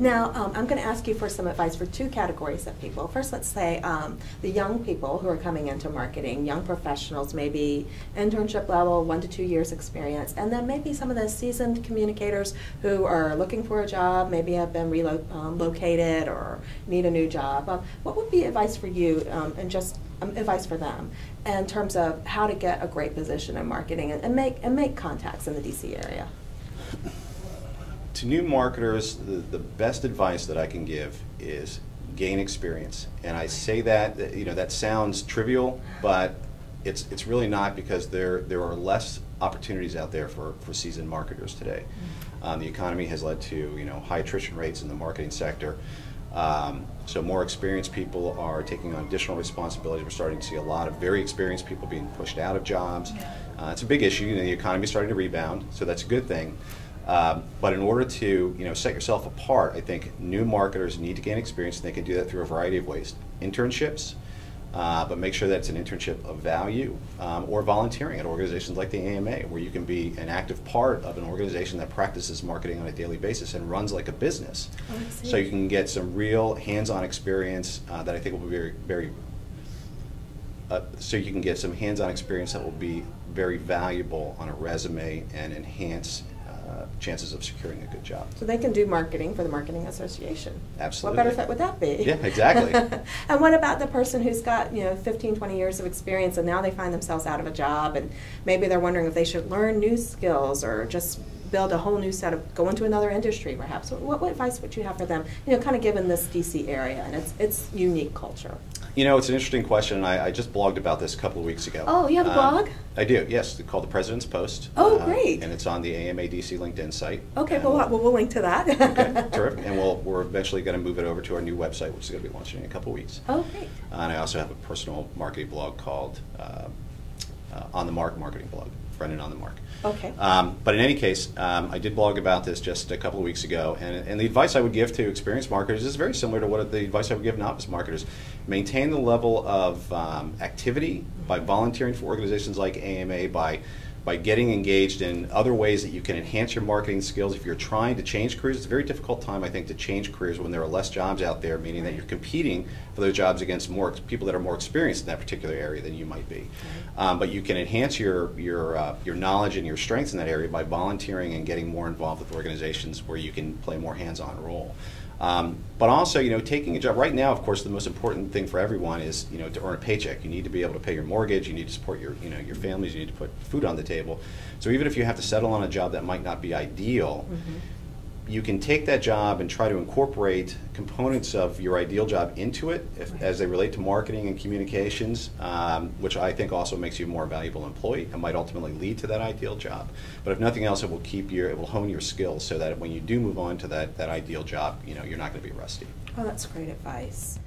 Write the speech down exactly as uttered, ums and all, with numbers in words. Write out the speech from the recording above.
Now, um, I'm going to ask you for some advice for two categories of people. First, let's say um, the young people who are coming into marketing, young professionals, maybe internship level, one to two years experience, and then maybe some of the seasoned communicators who are looking for a job, maybe have been relocated um, or need a new job. Um, what would be advice for you um, and just um, advice for them in terms of how to get a great position in marketing and, and, make, and make contacts in the D C area? To new marketers, the, the best advice that I can give is gain experience. And I say that, you know, that sounds trivial, but it's, it's really not, because there, there are less opportunities out there for, for seasoned marketers today. Um, the economy has led to, you know, high attrition rates in the marketing sector. Um, so more experienced people are taking on additional responsibilities. We're starting to see a lot of very experienced people being pushed out of jobs. Uh, it's a big issue. You know, the economy is starting to rebound, so that's a good thing. Um, but in order to, you know, set yourself apart, I think new marketers need to gain experience, and they can do that through a variety of ways. Internships, uh, but make sure that it's an internship of value, um, or volunteering at organizations like the A M A, where you can be an active part of an organization that practices marketing on a daily basis and runs like a business. Oh, I see. So you can get some real hands-on experience uh, that I think will be very, very uh, so you can get some hands-on experience that will be very valuable on a resume and enhance Uh, chances of securing a good job. So they can do marketing for the Marketing Association. Absolutely. What better fit would that be? Yeah, exactly. And what about the person who's got, you know, fifteen, twenty years of experience, and now they find themselves out of a job, and maybe they're wondering if they should learn new skills or just build a whole new set of, go into another industry perhaps. What, what advice would you have for them, you know, kind of given this D C area and its, its unique culture? You know, it's an interesting question, and I, I just blogged about this a couple of weeks ago. Oh, you have a um, blog? I do, yes. It's called The President's Post. Oh, uh, great. And it's on the A M A D C LinkedIn site. Okay, well, we'll, we'll link to that. Okay, terrific. And we'll, we're eventually going to move it over to our new website, which is going to be launching in a couple of weeks. Oh, great. Uh, and I also have a personal marketing blog called uh, uh, On The Mark Marketing Blog, Brendan On The Mark. Okay. Um, but in any case, um, I did blog about this just a couple of weeks ago, and, and the advice I would give to experienced marketers is very similar to what the advice I would give novice marketers. Maintain the level of um, activity by volunteering for organizations like A M A, by, by getting engaged in other ways that you can enhance your marketing skills. If you're trying to change careers, it's a very difficult time, I think, to change careers when there are less jobs out there, meaning that you're competing for those jobs against more people that are more experienced in that particular area than you might be. Um, but you can enhance your, your, uh, your knowledge and your strengths in that area by volunteering and getting more involved with organizations where you can play more hands-on role. Um, but also, you know, taking a job right now, of course, the most important thing for everyone is, you know, to earn a paycheck. You need to be able to pay your mortgage, you need to support your, you know, your families, you need to put food on the table. So even if you have to settle on a job that might not be ideal, mm-hmm. you can take that job and try to incorporate components of your ideal job into it if, right. as they relate to marketing and communications, um, which I think also makes you a more valuable employee and might ultimately lead to that ideal job. But if nothing else, it will keep your, it will hone your skills so that when you do move on to that, that ideal job, you know, you're not going to be rusty. Oh, that's great advice.